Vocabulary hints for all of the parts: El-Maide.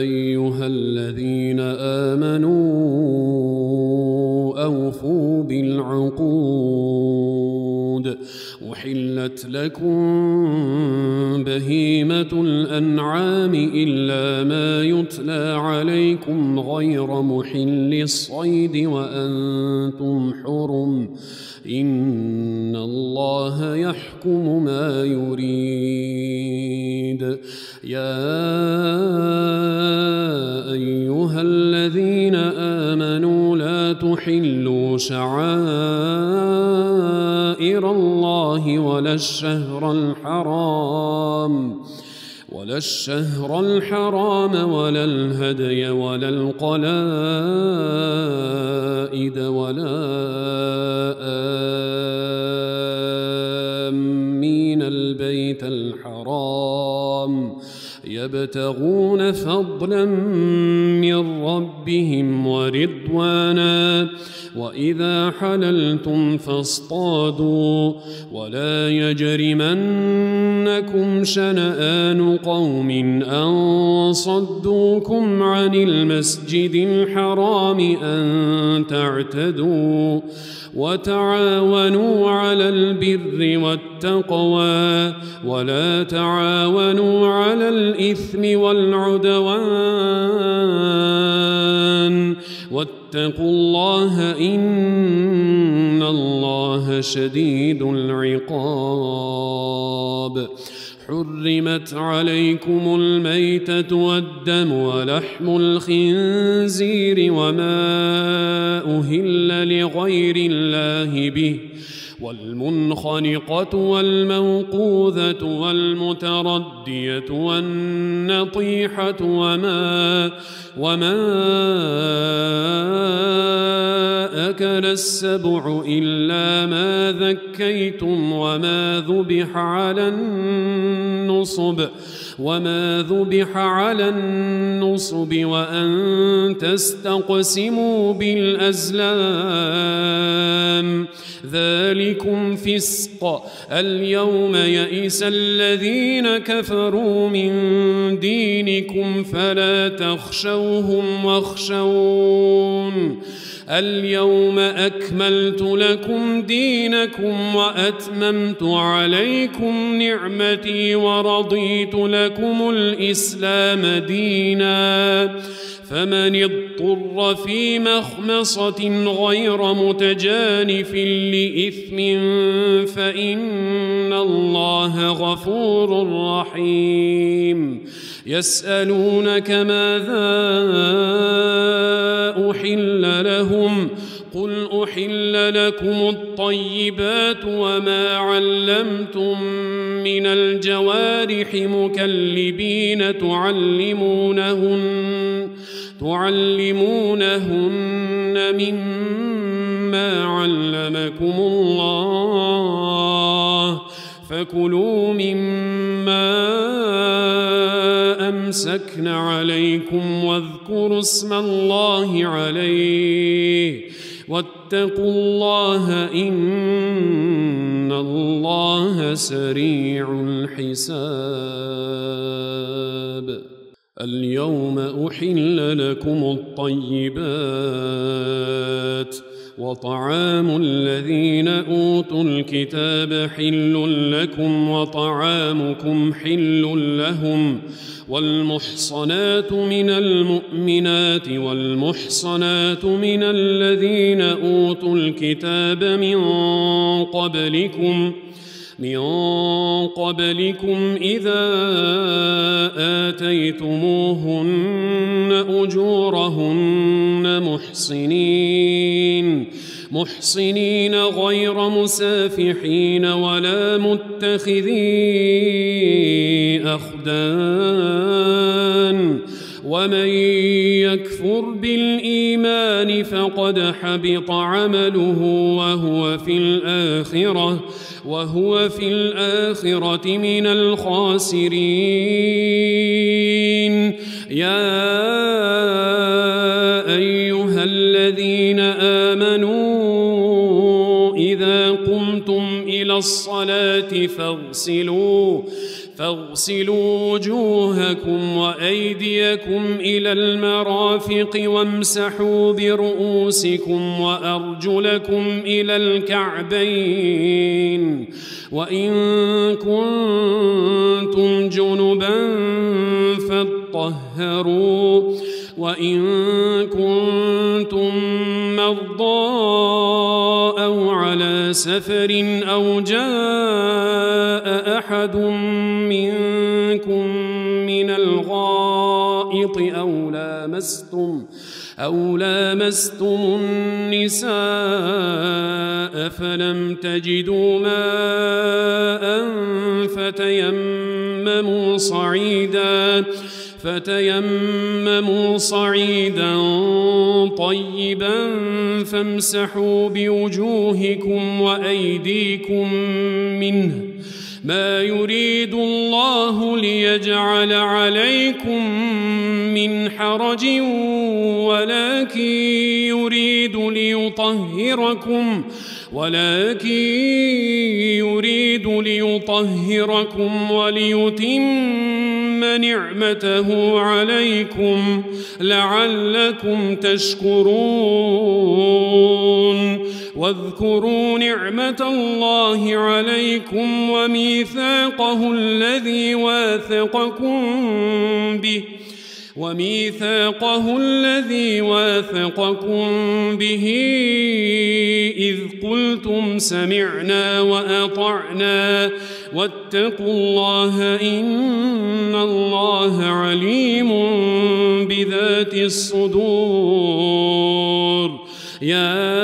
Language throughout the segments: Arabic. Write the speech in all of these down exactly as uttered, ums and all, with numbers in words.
أيها الذين آمنوا أوفوا بالعقود أحلت لكم بهيمة الأنعام إلا ما يتلى عليكم غير محل الصيد وأنتم حرم إن الله يحكم ما يريد. يا أيها الذين آمنوا لا تحلوا شعائر الله ولا الشهر الحرام ولا الشهر الحرام ولا الهدي ولا القلائد ولا آمين البيت الحرام يبتغون فضلا من ربهم ورضوانا وإذا حللتم فاصطادوا ولا يجرمنكم شنآن قوم أن صدوكم عن المسجد الحرام أن تعتدوا وتعاونوا على البر والتقوى ولا تعاونوا على الإثم والعدوان واتقوا الله إن الله شديد العقاب. حرمت عليكم الميتة والدم ولحم الخنزير وما أهل لغير الله به والمنخنقة والموقوذة والمتردية والنطيحة وما وما أكل السبع إلا ما ذكيتم وما ذبح على النصب وما ذبح على النصب وأن تستقسموا بالأزلام ذلكم فسق. اليوم يئس الذين كفروا من دينكم فلا تخشوهم واخشون. اليوم أكملت لكم دينكم وأتممت عليكم نعمتي ورضيت لكم الإسلام دينا. فمن اضطر في مخمصة غير متجانف لإثم فإن الله غفور رحيم. يسألونك ماذا أحل لهم؟ قل أحل لكم الطيبات وما علمتم من الجوارح مكلبين تعلمونهن تعلمونهن مما علمكم الله فكلوا مما أمسكن عليكم واذكروا اسم الله عليه واتقوا الله إن الله سريع الحساب. اليوم أحل لكم الطيبات وطعام الذين أوتوا الكتاب حل لكم وطعامكم حل لهم والمحصنات من المؤمنات والمحصنات من الذين أوتوا الكتاب من قبلكم من قبلكم إذا آتيتموهن أجورهن محصنين محصنين غير مسافحين ولا متخذي أخدان ومن يكفر بالإيمان فقد حبط عمله وهو في الآخرة وهو في الآخرة من الخاسرين. يا الصلاة فاغسلوا فاغسلوا وجوهكم وأيديكم إلى المرافق وامسحوا برؤوسكم وأرجلكم إلى الكعبين وإن كنتم جنبا فاطهروا وإن كنتم مرضى أو على سفر أو جاء أحد منكم من الغائط أو لامستم أو لامستم النساء فلم تجدوا ماء فتيمموا صعيدا فتيمموا صعيدا طيبا فامسحوا بوجوهكم وأيديكم منه ما يريد الله ليجعل عليكم من حرج ولكن يريد ليطهركم ولكن يريد ليطهركم وليتم نعمته عليكم لعلكم تشكرون واذكروا نعمة الله عليكم وميثاقه الذي واثقكم به وميثاقه الذي واثقكم به إذ قلتم سمعنا وأطعنا واتقوا الله إن الله عليم بذات الصدور يا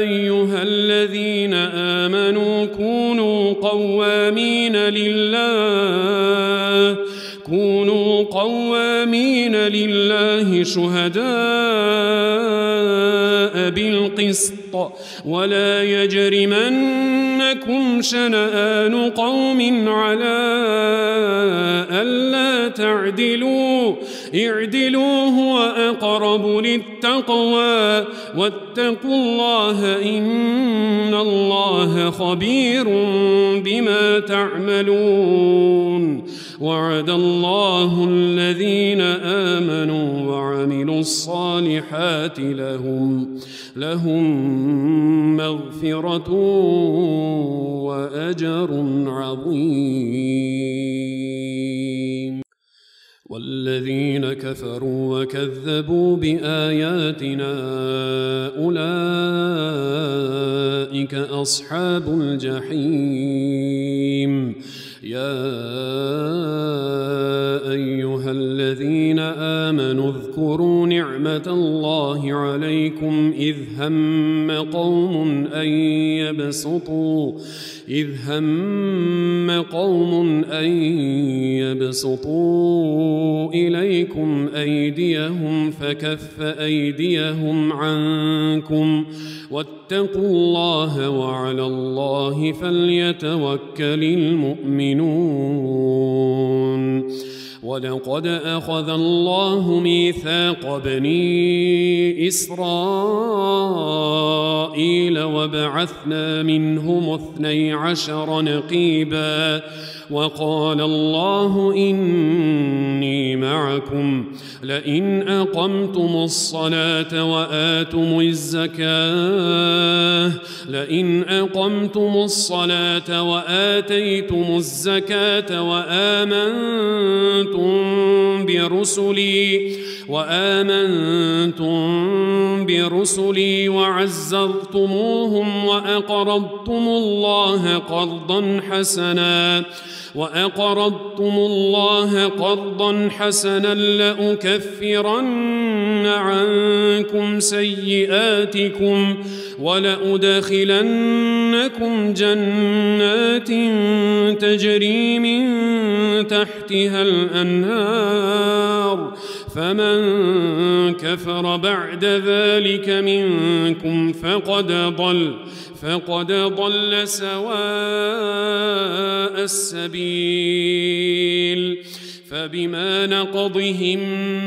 أيها الذين آمنوا كونوا قوامين لله كونوا قوامين لله شهداء بالقسط ولا يجرمنكم شنآن قوم على ألا تعدلوا اعدلوا هو أقرب للتقوى واتقوا الله إن الله خبير بما تعملون وعد الله الذين آمنوا وعملوا الصالحات لهم لهم مغفرة وأجر عظيم والذين كفروا وكذبوا بآياتنا أولئك أصحاب الجحيم يا أيها الذين آمنوا اذكروا نعمة الله عليكم إذ هم قوم أن يبسطوا إذ هم قوم أن يبسطوا إليكم أيديهم فكف أيديهم عنكم واتقوا الله وعلى الله فليتوكل المؤمنون ولقد أخذ الله ميثاق بني إسرائيل وبعثنا منهم اثني عشر نقيبا وقال الله إني معكم لئن أقمتم الصلاة وآتم الزكاة لئن أقمتم الصلاة وآتيتم الزكاة وآمنتم برسلي وآمنتم برسلي وعزرتموهم وأقرضتم الله قرضا حسنا وأقرضتم الله قرضا حسنا لأكفرن عنكم سيئاتكم ولأدخلنكم جنات تجري من تحتها الأنهار فمن كفر بعد ذلك منكم فقد ضل فقد ضل سواء السبيل فبما نقضهم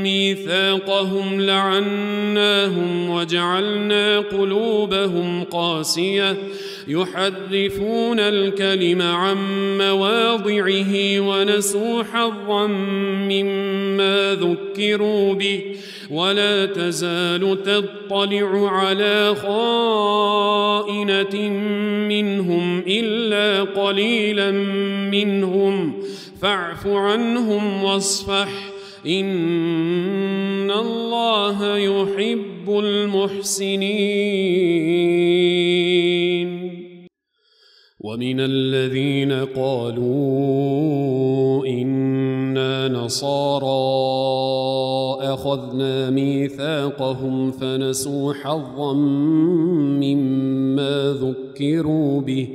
ميثاقهم لعناهم وجعلنا قلوبهم قاسية يحرفون الكلم عن مواضعه ونسوا حظا مما ذكروا به ولا تزال تطلع على خائنة منهم إلا قليلا منهم فاعف عنهم واصفح إن الله يحب المحسنين ومن الذين قالوا إنا نصارى أخذنا ميثاقهم فنسوا حظا مما ذكروا به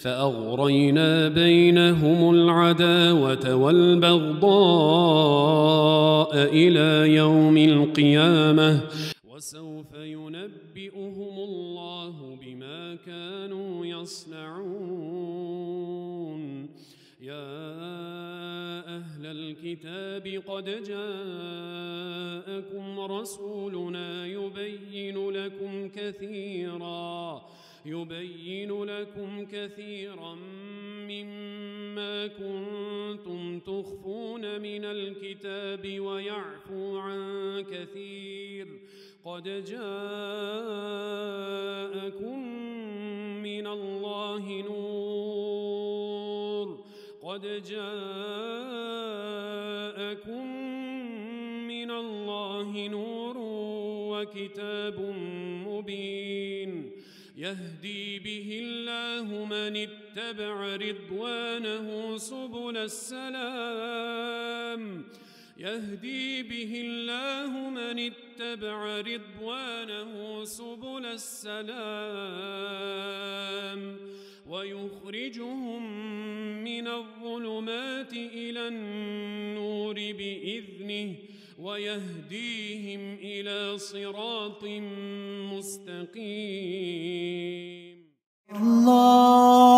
فأغرينا بينهم العداوة والبغضاء إلى يوم القيامة وسوف ينبئهم الله بما كانوا يصنعون يا أهل الكتاب قد جاءكم رسولنا يبين لكم كثيرا يبين لكم كثيرا مما كنتم تخفون من الكتاب ويعفو عن كثير قد جاءكم من الله نور قد جاءكم من الله نور وكتاب مبين يهدي به الله من اتبع رضوانه سبل السلام يهدي به الله من اتبع رضوانه سبل السلام ويخرجهم من الظلمات إلى النور بإذنه ويهديهم إلى صراط مستقيم. الله